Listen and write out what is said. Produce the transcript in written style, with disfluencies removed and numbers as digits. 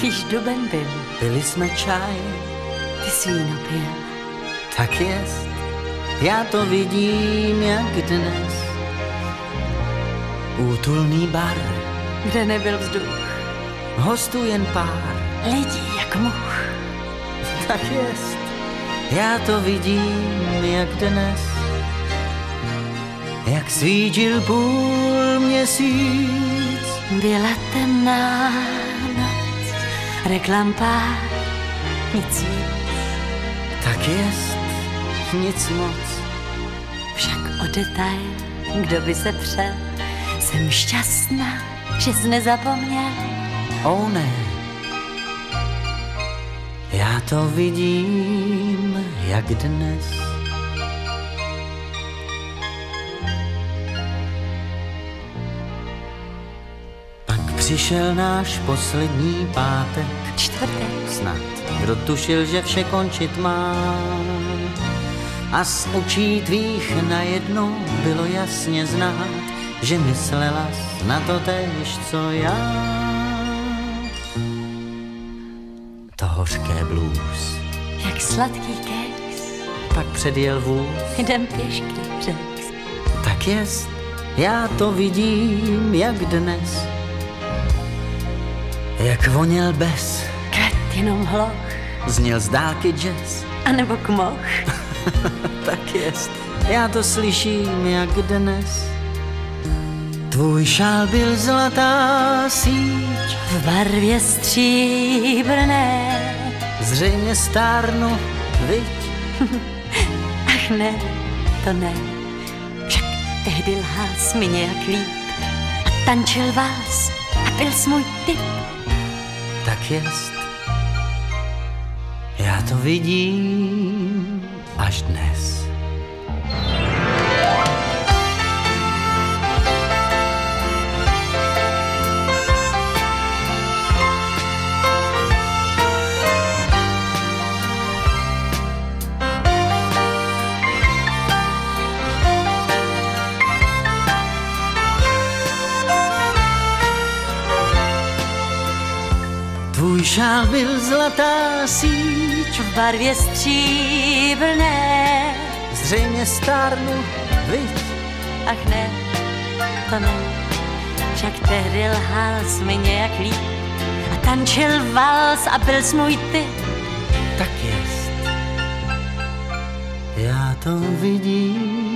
Když duben byl, byli jsme čaj, ty jsi víno pil. Tak jest, já to vidím jak dnes. Útulný bar, kde nebyl vzduch, hostů jen pár lidí jak much. Tak jest, já to vidím jak dnes. Jak svítil půl měsíc, byla temná noc, reklam pár, nic víc. Tak jest, nic moc. Však o detail, kdo by se přel, jsem šťastná, že jsi nezapomněl. O ne, já to vidím jak dnes. Přišel náš poslední pátek, čtvrtek, snad kdo tušil, že vše končit má. A z očí tvých najednou bylo jasně znát, že myslela jsi na to též, co já. To hořké blues, jak sladký keks, pak předjel vůz, jdem pěšky řek. Tak jest, já to vidím jak dnes. Jak voněl bez kvet jenom hloch, zněl z dálky jazz anebo kmoch. Tak jest, já to slyším jak dnes. Tvůj šál byl zlatá síť v barvě stříbrné. Zřejmě stárnu, viď? Ach ne, to ne. Však tehdy lhal jsi mi nějak líp a tančil vás a byl jsi můj typ. Tak jest, já to vidím až dnes. Tvůj šál byl zlatá síť v barvě stříbrné. Zřejmě stárnu, viď? Ach ne, to ne. Však tehdy lhal jsi mi nějak líp a tančil vals a byl jsi můj ty. Tak jest, já to vidím.